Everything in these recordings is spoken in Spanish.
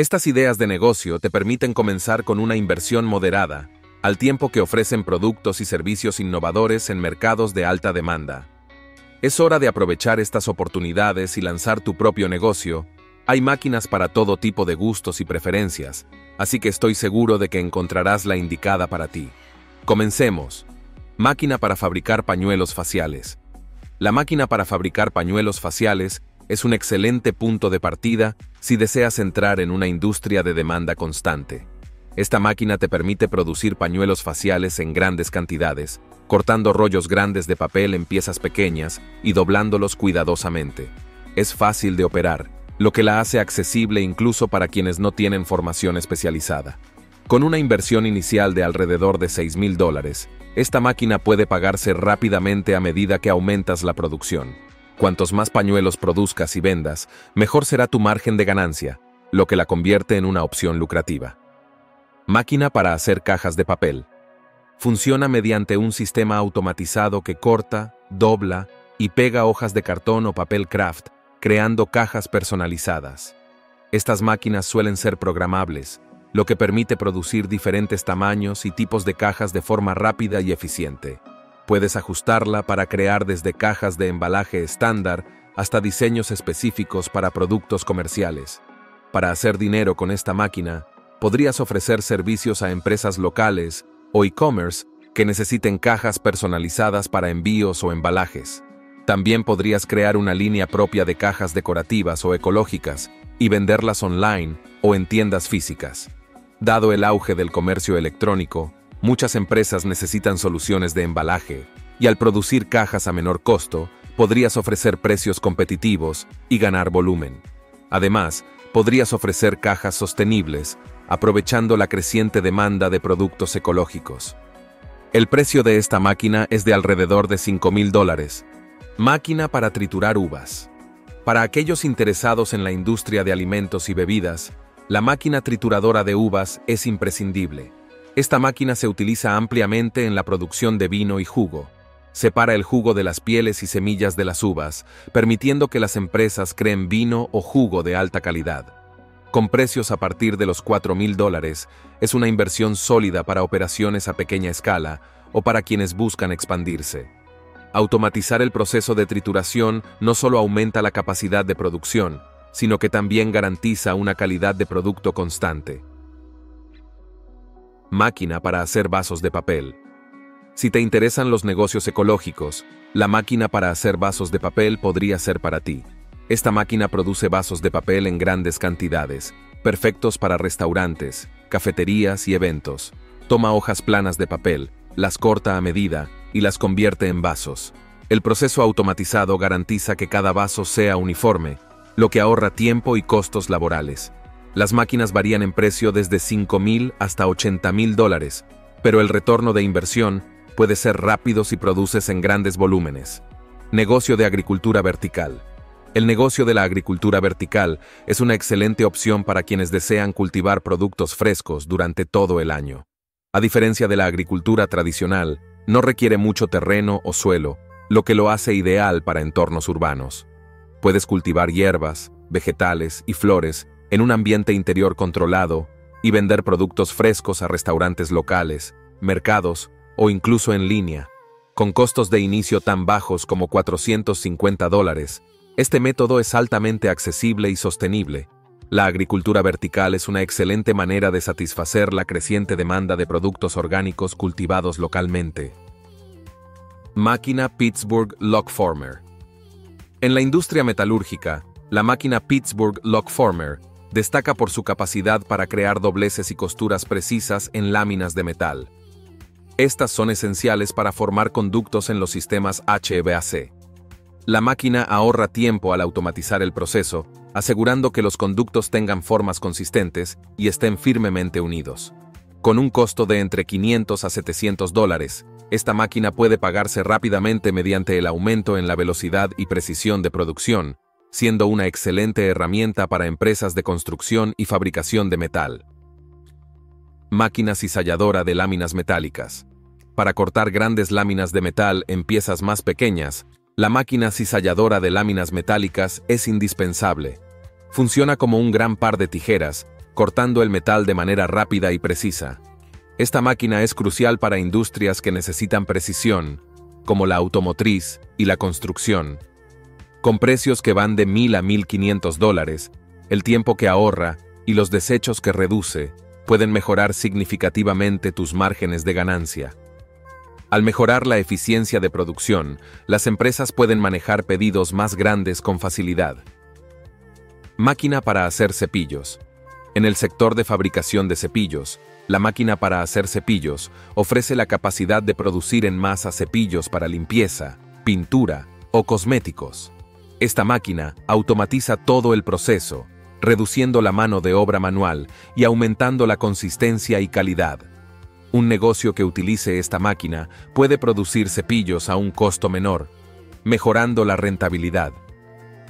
Estas ideas de negocio te permiten comenzar con una inversión moderada, al tiempo que ofrecen productos y servicios innovadores en mercados de alta demanda. Es hora de aprovechar estas oportunidades y lanzar tu propio negocio. Hay máquinas para todo tipo de gustos y preferencias, así que estoy seguro de que encontrarás la indicada para ti. Comencemos. Máquina para fabricar pañuelos faciales. La máquina para fabricar pañuelos faciales es un excelente punto de partida si deseas entrar en una industria de demanda constante. Esta máquina te permite producir pañuelos faciales en grandes cantidades, cortando rollos grandes de papel en piezas pequeñas y doblándolos cuidadosamente. Es fácil de operar, lo que la hace accesible incluso para quienes no tienen formación especializada. Con una inversión inicial de alrededor de $6,000, esta máquina puede pagarse rápidamente a medida que aumentas la producción. Cuantos más pañuelos produzcas y vendas, mejor será tu margen de ganancia, lo que la convierte en una opción lucrativa. Máquina para hacer cajas de papel. Funciona mediante un sistema automatizado que corta, dobla y pega hojas de cartón o papel craft, creando cajas personalizadas. Estas máquinas suelen ser programables, lo que permite producir diferentes tamaños y tipos de cajas de forma rápida y eficiente. Puedes ajustarla para crear desde cajas de embalaje estándar hasta diseños específicos para productos comerciales. Para hacer dinero con esta máquina, podrías ofrecer servicios a empresas locales o e-commerce que necesiten cajas personalizadas para envíos o embalajes. También podrías crear una línea propia de cajas decorativas o ecológicas y venderlas online o en tiendas físicas. Dado el auge del comercio electrónico, muchas empresas necesitan soluciones de embalaje, y al producir cajas a menor costo, podrías ofrecer precios competitivos y ganar volumen. Además, podrías ofrecer cajas sostenibles, aprovechando la creciente demanda de productos ecológicos. El precio de esta máquina es de alrededor de $5,000. Máquina para triturar uvas. Para aquellos interesados en la industria de alimentos y bebidas, la máquina trituradora de uvas es imprescindible. Esta máquina se utiliza ampliamente en la producción de vino y jugo. Separa el jugo de las pieles y semillas de las uvas, permitiendo que las empresas creen vino o jugo de alta calidad. Con precios a partir de los $4,000, es una inversión sólida para operaciones a pequeña escala o para quienes buscan expandirse. Automatizar el proceso de trituración no solo aumenta la capacidad de producción, sino que también garantiza una calidad de producto constante. Máquina para hacer vasos de papel. Si te interesan los negocios ecológicos, la máquina para hacer vasos de papel podría ser para ti. Esta máquina produce vasos de papel en grandes cantidades, perfectos para restaurantes, cafeterías y eventos. Toma hojas planas de papel, las corta a medida y las convierte en vasos. El proceso automatizado garantiza que cada vaso sea uniforme, lo que ahorra tiempo y costos laborales. Las máquinas varían en precio desde $5,000 hasta $80,000, pero el retorno de inversión puede ser rápido si produces en grandes volúmenes. Negocio de agricultura vertical. El negocio de la agricultura vertical es una excelente opción para quienes desean cultivar productos frescos durante todo el año. A diferencia de la agricultura tradicional, no requiere mucho terreno o suelo, lo que lo hace ideal para entornos urbanos. Puedes cultivar hierbas, vegetales y flores en un ambiente interior controlado y vender productos frescos a restaurantes locales, mercados o incluso en línea. Con costos de inicio tan bajos como $450, este método es altamente accesible y sostenible. La agricultura vertical es una excelente manera de satisfacer la creciente demanda de productos orgánicos cultivados localmente. Máquina Pittsburgh Lockformer. En la industria metalúrgica, la máquina Pittsburgh Lockformer destaca por su capacidad para crear dobleces y costuras precisas en láminas de metal. Estas son esenciales para formar conductos en los sistemas HVAC. La máquina ahorra tiempo al automatizar el proceso, asegurando que los conductos tengan formas consistentes y estén firmemente unidos. Con un costo de entre $500 a $700, esta máquina puede pagarse rápidamente mediante el aumento en la velocidad y precisión de producción, siendo una excelente herramienta para empresas de construcción y fabricación de metal. Máquina cizalladora de láminas metálicas. Para cortar grandes láminas de metal en piezas más pequeñas, la máquina cizalladora de láminas metálicas es indispensable. Funciona como un gran par de tijeras, cortando el metal de manera rápida y precisa. Esta máquina es crucial para industrias que necesitan precisión, como la automotriz y la construcción. Con precios que van de $1,000 a $1,500, el tiempo que ahorra y los desechos que reduce pueden mejorar significativamente tus márgenes de ganancia. Al mejorar la eficiencia de producción, las empresas pueden manejar pedidos más grandes con facilidad. Máquina para hacer cepillos. En el sector de fabricación de cepillos, la máquina para hacer cepillos ofrece la capacidad de producir en masa cepillos para limpieza, pintura o cosméticos. Esta máquina automatiza todo el proceso, reduciendo la mano de obra manual y aumentando la consistencia y calidad. Un negocio que utilice esta máquina puede producir cepillos a un costo menor, mejorando la rentabilidad.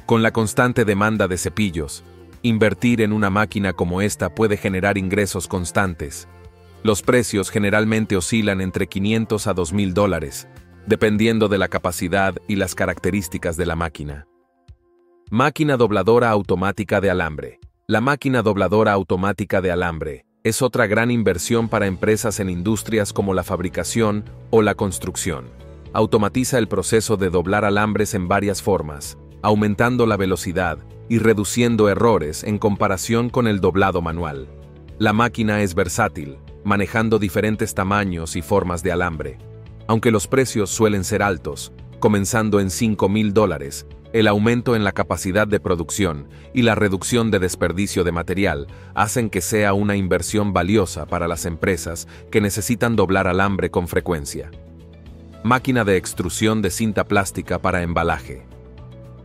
Con la constante demanda de cepillos, invertir en una máquina como esta puede generar ingresos constantes. Los precios generalmente oscilan entre $500 a $2,000, dependiendo de la capacidad y las características de la máquina. Máquina dobladora automática de alambre. La máquina dobladora automática de alambre es otra gran inversión para empresas en industrias como la fabricación o la construcción. Automatiza el proceso de doblar alambres en varias formas, aumentando la velocidad y reduciendo errores en comparación con el doblado manual. La máquina es versátil, manejando diferentes tamaños y formas de alambre. Aunque los precios suelen ser altos, comenzando en $5,000, el aumento en la capacidad de producción y la reducción de desperdicio de material hacen que sea una inversión valiosa para las empresas que necesitan doblar alambre con frecuencia. Máquina de extrusión de cinta plástica para embalaje.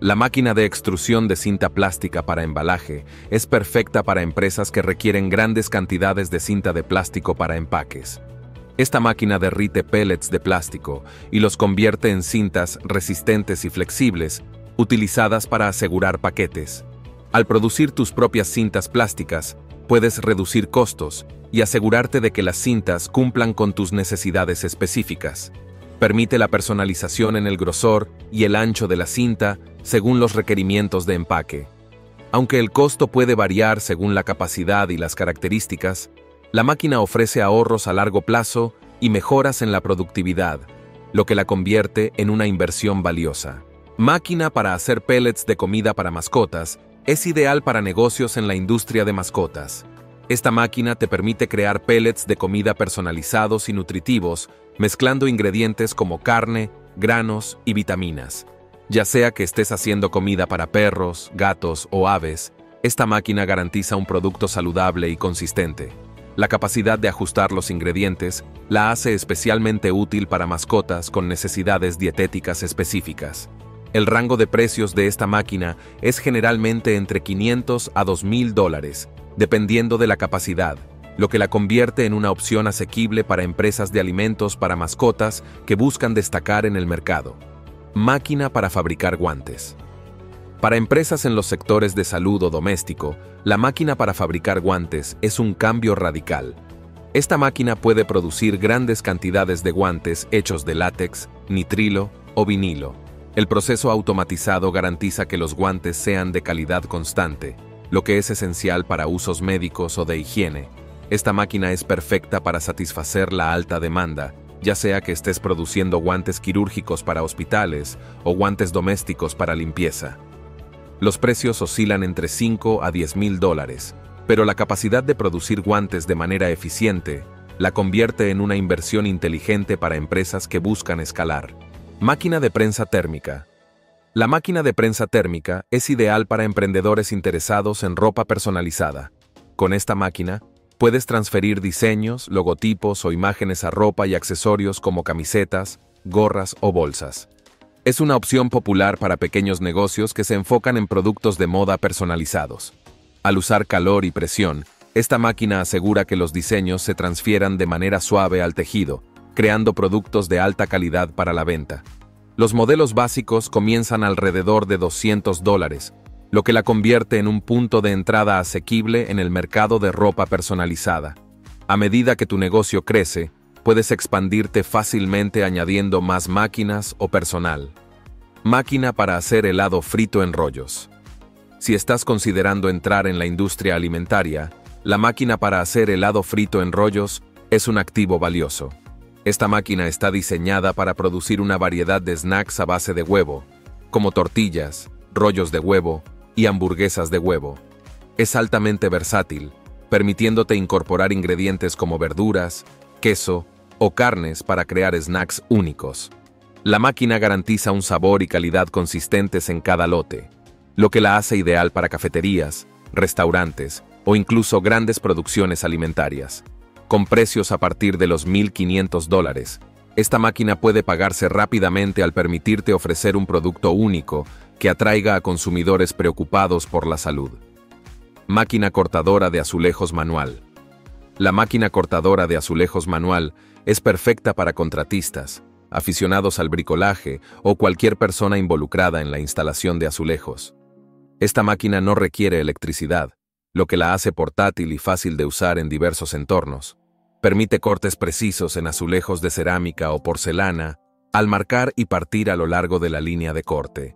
La máquina de extrusión de cinta plástica para embalaje es perfecta para empresas que requieren grandes cantidades de cinta de plástico para empaques. Esta máquina derrite pellets de plástico y los convierte en cintas resistentes y flexibles, utilizadas para asegurar paquetes. Al producir tus propias cintas plásticas, puedes reducir costos y asegurarte de que las cintas cumplan con tus necesidades específicas. Permite la personalización en el grosor y el ancho de la cinta según los requerimientos de empaque. Aunque el costo puede variar según la capacidad y las características, la máquina ofrece ahorros a largo plazo y mejoras en la productividad, lo que la convierte en una inversión valiosa. Máquina para hacer pellets de comida para mascotas es ideal para negocios en la industria de mascotas. Esta máquina te permite crear pellets de comida personalizados y nutritivos, mezclando ingredientes como carne, granos y vitaminas. Ya sea que estés haciendo comida para perros, gatos o aves, esta máquina garantiza un producto saludable y consistente. La capacidad de ajustar los ingredientes la hace especialmente útil para mascotas con necesidades dietéticas específicas. El rango de precios de esta máquina es generalmente entre $500 a $2,000, dependiendo de la capacidad, lo que la convierte en una opción asequible para empresas de alimentos para mascotas que buscan destacar en el mercado. Máquina para fabricar guantes. Para empresas en los sectores de salud o doméstico, la máquina para fabricar guantes es un cambio radical. Esta máquina puede producir grandes cantidades de guantes hechos de látex, nitrilo o vinilo. El proceso automatizado garantiza que los guantes sean de calidad constante, lo que es esencial para usos médicos o de higiene. Esta máquina es perfecta para satisfacer la alta demanda, ya sea que estés produciendo guantes quirúrgicos para hospitales o guantes domésticos para limpieza. Los precios oscilan entre $5,000 a $10,000, pero la capacidad de producir guantes de manera eficiente la convierte en una inversión inteligente para empresas que buscan escalar. Máquina de prensa térmica. La máquina de prensa térmica es ideal para emprendedores interesados en ropa personalizada. Con esta máquina, puedes transferir diseños, logotipos o imágenes a ropa y accesorios como camisetas, gorras o bolsas. Es una opción popular para pequeños negocios que se enfocan en productos de moda personalizados. Al usar calor y presión, esta máquina asegura que los diseños se transfieran de manera suave al tejido, creando productos de alta calidad para la venta. Los modelos básicos comienzan alrededor de $200, lo que la convierte en un punto de entrada asequible en el mercado de ropa personalizada. A medida que tu negocio crece, puedes expandirte fácilmente añadiendo más máquinas o personal. Máquina para hacer helado frito en rollos. Si estás considerando entrar en la industria alimentaria, La máquina para hacer helado frito en rollos es un activo valioso. Esta máquina está diseñada para producir una variedad de snacks a base de huevo, como tortillas, rollos de huevo y hamburguesas de huevo. Es altamente versátil, permitiéndote incorporar ingredientes como verduras, queso o carnes para crear snacks únicos. La máquina garantiza un sabor y calidad consistentes en cada lote, lo que la hace ideal para cafeterías, restaurantes o incluso grandes producciones alimentarias. Con precios a partir de los $1,500, esta máquina puede pagarse rápidamente al permitirte ofrecer un producto único que atraiga a consumidores preocupados por la salud. Máquina cortadora de azulejos manual. La máquina cortadora de azulejos manual es perfecta para contratistas, aficionados al bricolaje o cualquier persona involucrada en la instalación de azulejos. Esta máquina no requiere electricidad, lo que la hace portátil y fácil de usar en diversos entornos. Permite cortes precisos en azulejos de cerámica o porcelana al marcar y partir a lo largo de la línea de corte.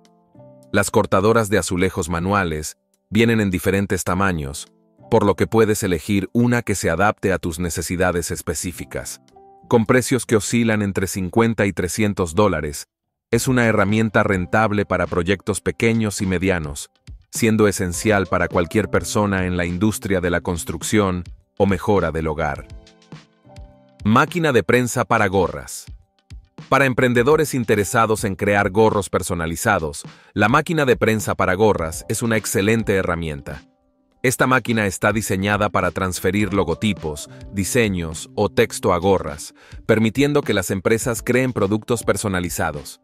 Las cortadoras de azulejos manuales vienen en diferentes tamaños, por lo que puedes elegir una que se adapte a tus necesidades específicas. Con precios que oscilan entre $50 y $300, es una herramienta rentable para proyectos pequeños y medianos, siendo esencial para cualquier persona en la industria de la construcción o mejora del hogar. Máquina de prensa para gorras. Para emprendedores interesados en crear gorros personalizados, la máquina de prensa para gorras es una excelente herramienta. Esta máquina está diseñada para transferir logotipos, diseños o texto a gorras, permitiendo que las empresas creen productos personalizados.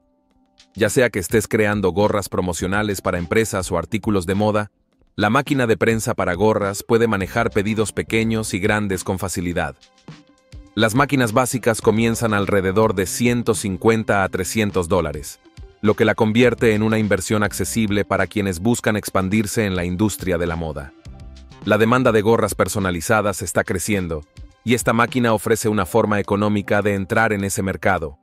Ya sea que estés creando gorras promocionales para empresas o artículos de moda, la máquina de prensa para gorras puede manejar pedidos pequeños y grandes con facilidad. Las máquinas básicas comienzan alrededor de $150 a $300, lo que la convierte en una inversión accesible para quienes buscan expandirse en la industria de la moda. La demanda de gorras personalizadas está creciendo, y esta máquina ofrece una forma económica de entrar en ese mercado.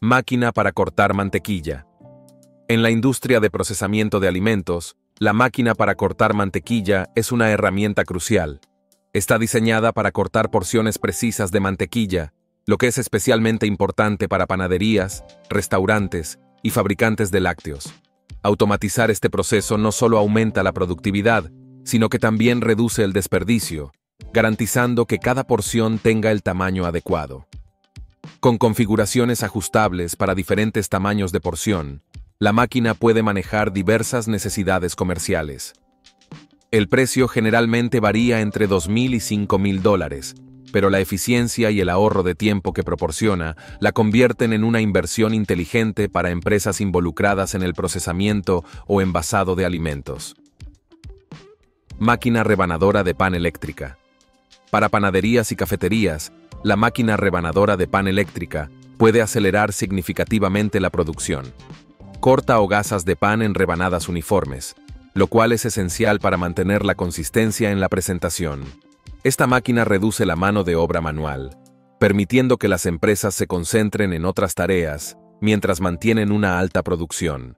Máquina para cortar mantequilla. En la industria de procesamiento de alimentos, la máquina para cortar mantequilla es una herramienta crucial. Está diseñada para cortar porciones precisas de mantequilla, lo que es especialmente importante para panaderías, restaurantes y fabricantes de lácteos. Automatizar este proceso no solo aumenta la productividad, sino que también reduce el desperdicio, garantizando que cada porción tenga el tamaño adecuado. Con configuraciones ajustables para diferentes tamaños de porción, la máquina puede manejar diversas necesidades comerciales. El precio generalmente varía entre $2,000 y $5,000, pero la eficiencia y el ahorro de tiempo que proporciona la convierten en una inversión inteligente para empresas involucradas en el procesamiento o envasado de alimentos. Máquina rebanadora de pan eléctrica. Para panaderías y cafeterías, la máquina rebanadora de pan eléctrica puede acelerar significativamente la producción. Corta hogazas de pan en rebanadas uniformes, lo cual es esencial para mantener la consistencia en la presentación. Esta máquina reduce la mano de obra manual, permitiendo que las empresas se concentren en otras tareas mientras mantienen una alta producción.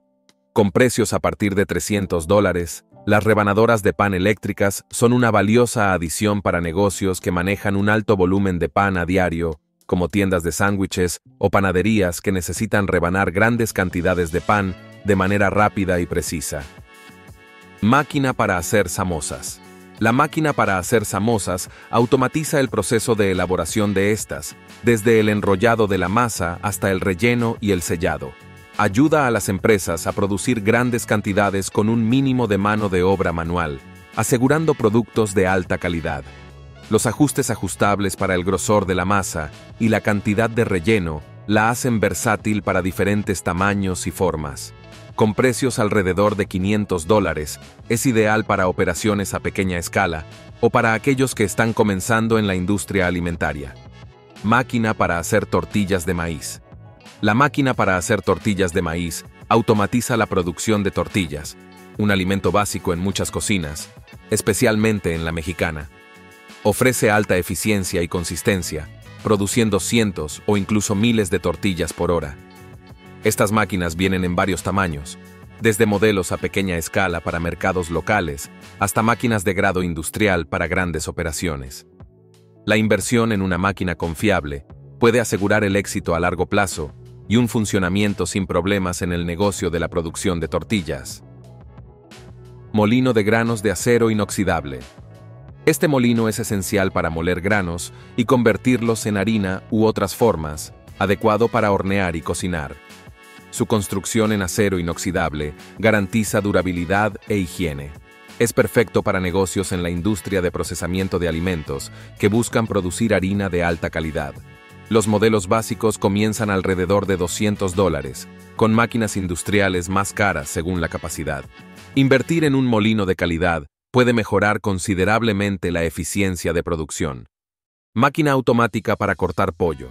Con precios a partir de $300, las rebanadoras de pan eléctricas son una valiosa adición para negocios que manejan un alto volumen de pan a diario, como tiendas de sándwiches o panaderías que necesitan rebanar grandes cantidades de pan de manera rápida y precisa. Máquina para hacer samosas. La máquina para hacer samosas automatiza el proceso de elaboración de estas, desde el enrollado de la masa hasta el relleno y el sellado. Ayuda a las empresas a producir grandes cantidades con un mínimo de mano de obra manual, asegurando productos de alta calidad. Los ajustes ajustables para el grosor de la masa y la cantidad de relleno la hacen versátil para diferentes tamaños y formas. Con precios alrededor de $500, es ideal para operaciones a pequeña escala o para aquellos que están comenzando en la industria alimentaria. Máquina para hacer tortillas de maíz. La máquina para hacer tortillas de maíz automatiza la producción de tortillas, un alimento básico en muchas cocinas, especialmente en la mexicana. Ofrece alta eficiencia y consistencia, produciendo cientos o incluso miles de tortillas por hora. Estas máquinas vienen en varios tamaños, desde modelos a pequeña escala para mercados locales hasta máquinas de grado industrial para grandes operaciones. La inversión en una máquina confiable puede asegurar el éxito a largo plazo y un funcionamiento sin problemas en el negocio de la producción de tortillas. Molino de granos de acero inoxidable. Este molino es esencial para moler granos y convertirlos en harina u otras formas, adecuado para hornear y cocinar. Su construcción en acero inoxidable garantiza durabilidad e higiene. Es perfecto para negocios en la industria de procesamiento de alimentos que buscan producir harina de alta calidad. Los modelos básicos comienzan alrededor de $200, con máquinas industriales más caras según la capacidad. Invertir en un molino de calidad puede mejorar considerablemente la eficiencia de producción. Máquina automática para cortar pollo.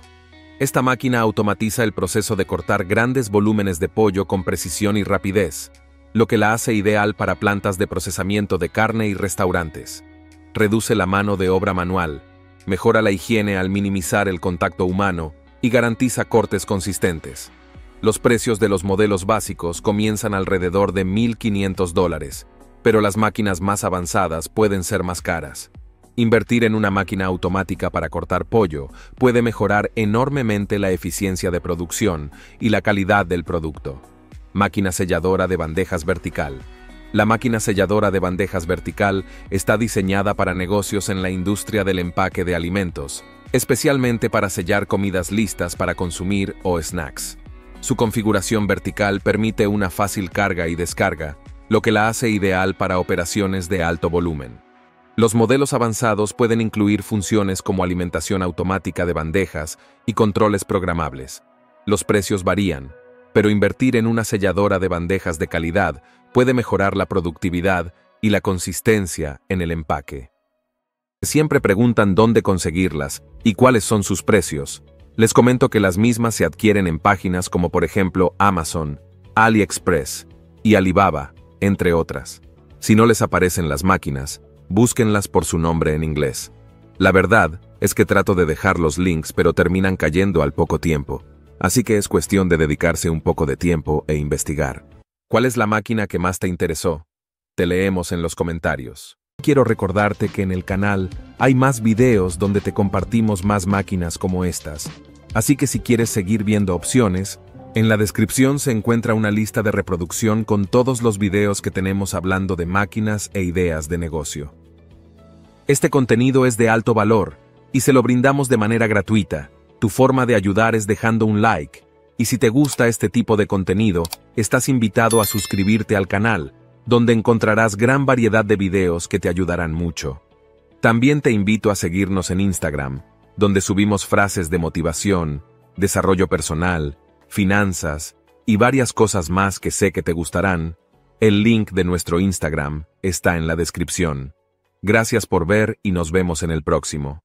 Esta máquina automatiza el proceso de cortar grandes volúmenes de pollo con precisión y rapidez, lo que la hace ideal para plantas de procesamiento de carne y restaurantes. Reduce la mano de obra manual, mejora la higiene al minimizar el contacto humano y garantiza cortes consistentes. Los precios de los modelos básicos comienzan alrededor de $1,500, pero las máquinas más avanzadas pueden ser más caras. Invertir en una máquina automática para cortar pollo puede mejorar enormemente la eficiencia de producción y la calidad del producto. Máquina selladora de bandejas vertical. La máquina selladora de bandejas vertical está diseñada para negocios en la industria del empaque de alimentos, especialmente para sellar comidas listas para consumir o snacks. Su configuración vertical permite una fácil carga y descarga, lo que la hace ideal para operaciones de alto volumen. Los modelos avanzados pueden incluir funciones como alimentación automática de bandejas y controles programables. Los precios varían, pero invertir en una selladora de bandejas de calidad puede mejorar la productividad y la consistencia en el empaque. Siempre preguntan dónde conseguirlas y cuáles son sus precios. Les comento que las mismas se adquieren en páginas como por ejemplo Amazon, AliExpress y Alibaba, entre otras. Si no les aparecen las máquinas, búsquenlas por su nombre en inglés. La verdad es que trato de dejar los links pero terminan cayendo al poco tiempo, así que es cuestión de dedicarse un poco de tiempo e investigar. ¿Cuál es la máquina que más te interesó? Te leemos en los comentarios. Quiero recordarte que en el canal hay más videos donde te compartimos más máquinas como estas, así que si quieres seguir viendo opciones, en la descripción se encuentra una lista de reproducción con todos los videos que tenemos hablando de máquinas e ideas de negocio. Este contenido es de alto valor y se lo brindamos de manera gratuita. Tu forma de ayudar es dejando un like. Y si te gusta este tipo de contenido, estás invitado a suscribirte al canal, donde encontrarás gran variedad de videos que te ayudarán mucho. También te invito a seguirnos en Instagram, donde subimos frases de motivación, desarrollo personal, finanzas y varias cosas más que sé que te gustarán. El link de nuestro Instagram está en la descripción. Gracias por ver y nos vemos en el próximo.